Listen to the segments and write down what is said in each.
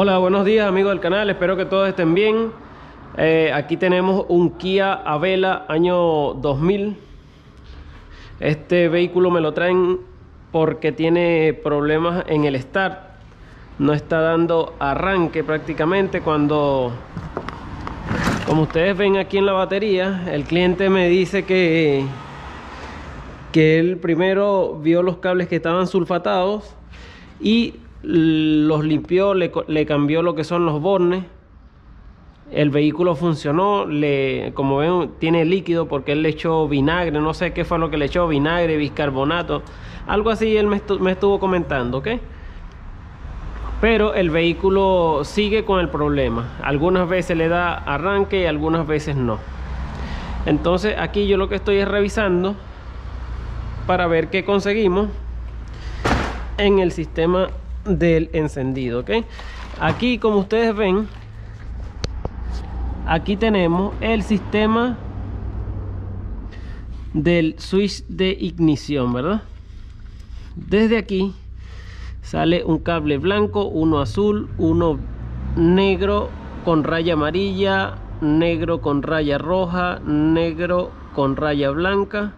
Hola, buenos días amigos del canal, espero que todos estén bien. Aquí tenemos un Kia Avella año 2000. Este vehículo me lo traen porque tiene problemas en el start. No está dando arranque prácticamente. Como ustedes ven aquí en la batería, el cliente me dice que él primero vio los cables que estaban sulfatados y los limpió, le cambió lo que son los bornes. El vehículo funcionó, como ven tiene líquido porque él le echó vinagre, no sé qué fue lo que le echó, vinagre, bicarbonato, algo así él me estuvo comentando, ¿ok? Pero el vehículo sigue con el problema, algunas veces le da arranque y algunas veces no. Entonces aquí yo lo que estoy es revisando para ver qué conseguimos en el sistema del encendido, ¿ok? Aquí, como ustedes ven, aquí tenemos el sistema del switch de ignición, ¿verdad? Desde aquí sale un cable blanco, uno azul, uno negro con raya amarilla, negro con raya roja, negro con raya blanca,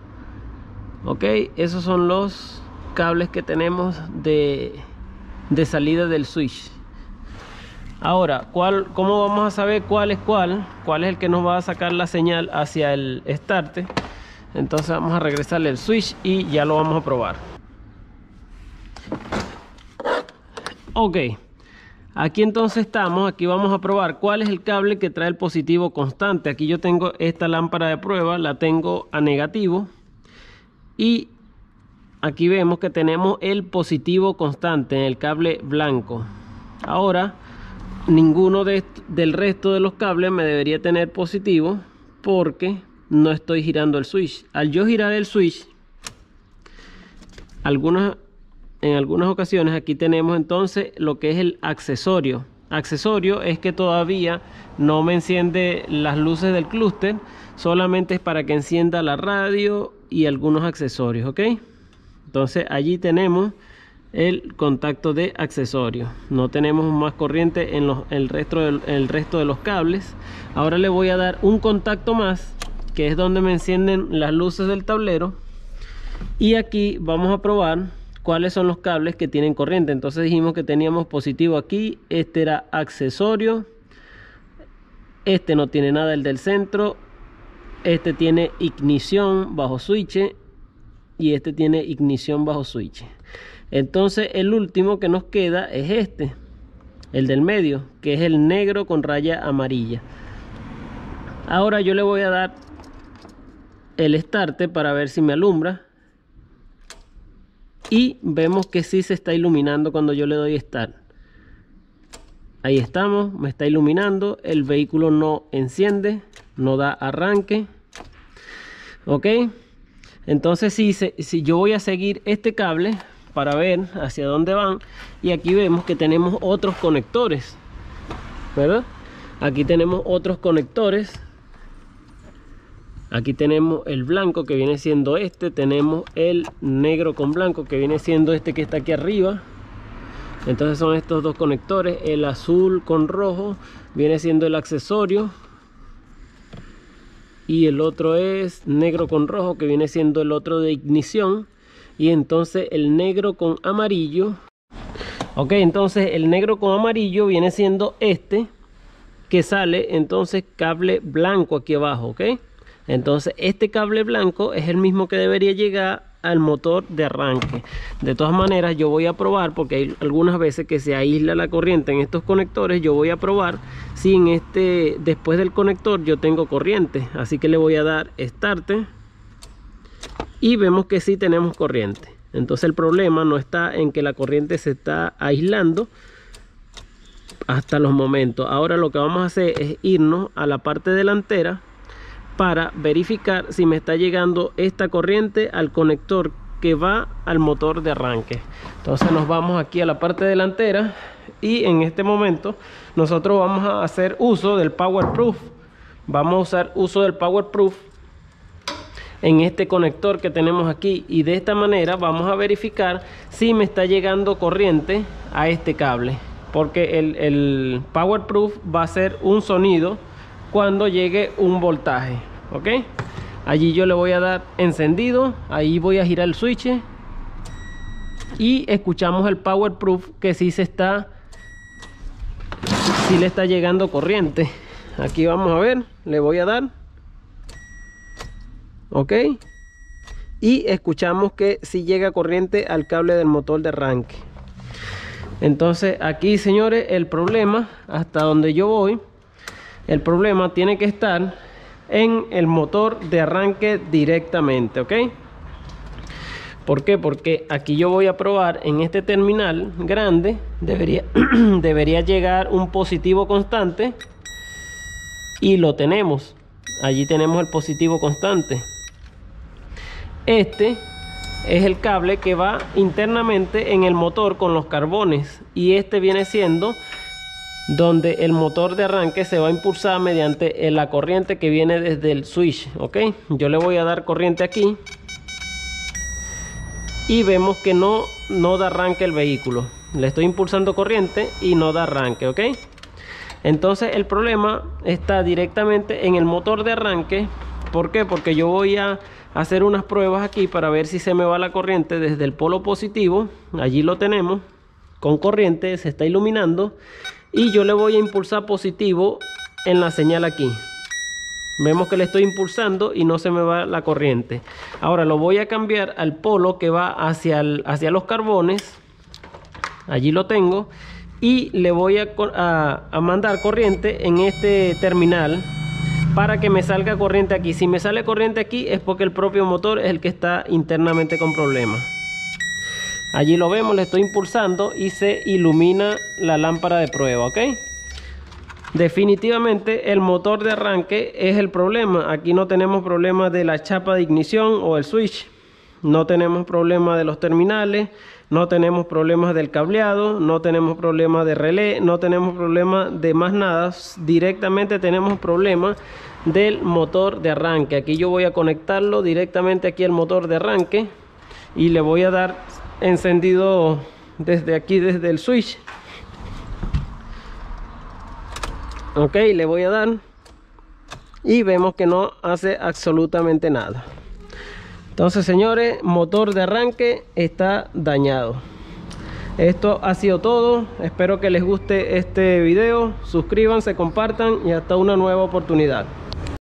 ¿ok? Esos son los cables que tenemos de salida del switch. Ahora, ¿cómo vamos a saber cuál es cuál? ¿Cuál es el que nos va a sacar la señal hacia el start? Entonces vamos a regresarle el switch y ya lo vamos a probar. Ok, aquí entonces estamos, aquí vamos a probar cuál es el cable que trae el positivo constante. Aquí yo tengo esta lámpara de prueba, la tengo a negativo y aquí vemos que tenemos el positivo constante en el cable blanco. Ahora, ninguno del resto de los cables me debería tener positivo porque no estoy girando el switch. Al yo girar el switch, en algunas ocasiones aquí tenemos entonces lo que es el accesorio. Accesorio es que todavía no me enciende las luces del clúster, solamente es para que encienda la radio y algunos accesorios, ¿ok? Entonces allí tenemos el contacto de accesorios. No tenemos más corriente en el resto de los cables. Ahora le voy a dar un contacto más, que es donde me encienden las luces del tablero. Y aquí vamos a probar cuáles son los cables que tienen corriente. Entonces dijimos que teníamos positivo aquí, este era accesorio, este no tiene nada, el del centro, este tiene ignición bajo switch y este tiene ignición bajo switch. Entonces el último que nos queda es este, el del medio, que es el negro con raya amarilla. Ahora yo le voy a dar el start para ver si me alumbra y vemos que sí se está iluminando cuando yo le doy start. Ahí estamos, me está iluminando, el vehículo no enciende, no da arranque, ok. Entonces si yo voy a seguir este cable para ver hacia dónde van, y aquí vemos que tenemos otros conectores, ¿verdad? Aquí tenemos otros conectores, aquí tenemos el blanco que viene siendo este, tenemos el negro con blanco que viene siendo este que está aquí arriba. Entonces son estos dos conectores, el azul con rojo viene siendo el accesorio y el otro es negro con rojo que viene siendo el otro de ignición. Y entonces el negro con amarillo, ok, entonces el negro con amarillo viene siendo este que sale entonces cable blanco aquí abajo, ok. Entonces este cable blanco es el mismo que debería llegar al motor de arranque. De todas maneras yo voy a probar, porque hay algunas veces que se aísla la corriente en estos conectores, yo voy a probar si en este, después del conector, yo tengo corriente. Así que le voy a dar start y vemos que sí tenemos corriente. Entonces el problema no está en que la corriente se está aislando hasta los momentos. Ahora lo que vamos a hacer es irnos a la parte delantera para verificar si me está llegando esta corriente al conector que va al motor de arranque. Entonces nos vamos aquí a la parte delantera y en este momento nosotros vamos a hacer uso del Power Proof. Vamos a usar uso del Power Proof en este conector que tenemos aquí, y de esta manera vamos a verificar si me está llegando corriente a este cable. porque el Power Proof va a hacer un sonido cuando llegue un voltaje, ¿ok? Allí yo le voy a dar encendido, ahí voy a girar el switch y escuchamos el Power Proof que sí le está llegando corriente. Aquí vamos a ver, le voy a dar, ok, y escuchamos que sí llega corriente al cable del motor de arranque. Entonces aquí, señores, el problema, hasta donde yo voy, el problema tiene que estar en el motor de arranque directamente, ok. ¿Por qué? Porque aquí yo voy a probar en este terminal grande, debería llegar un positivo constante y lo tenemos. Allí tenemos el positivo constante. Este es el cable que va internamente en el motor con los carbones, y este viene siendo donde el motor de arranque se va a impulsar mediante la corriente que viene desde el switch, ¿ok? Yo le voy a dar corriente aquí y vemos que no da arranque el vehículo. Le estoy impulsando corriente y no da arranque, ¿ok? Entonces el problema está directamente en el motor de arranque. ¿Por qué? Porque yo voy a hacer unas pruebas aquí para ver si se me va la corriente desde el polo positivo. Allí lo tenemos con corriente, se está iluminando, y yo le voy a impulsar positivo en la señal aquí. Vemos que le estoy impulsando y no se me va la corriente. Ahora lo voy a cambiar al polo que va hacia los carbones. Allí lo tengo. Y le voy a mandar corriente en este terminal para que me salga corriente aquí. Si me sale corriente aquí es porque el propio motor es el que está internamente con problemas. Allí lo vemos, le estoy impulsando y se ilumina la lámpara de prueba, ¿ok? Definitivamente el motor de arranque es el problema. Aquí no tenemos problemas de la chapa de ignición o el switch, no tenemos problemas de los terminales, no tenemos problemas del cableado, no tenemos problemas de relé, no tenemos problemas de más nada. Directamente tenemos problemas del motor de arranque. Aquí yo voy a conectarlo directamente aquí al motor de arranque y le voy a dar encendido desde aquí, desde el switch. Ok, le voy a dar y vemos que no hace absolutamente nada. Entonces, señores, motor de arranque está dañado. Esto ha sido todo. Espero que les guste este video. Suscríbanse, compartan y hasta una nueva oportunidad.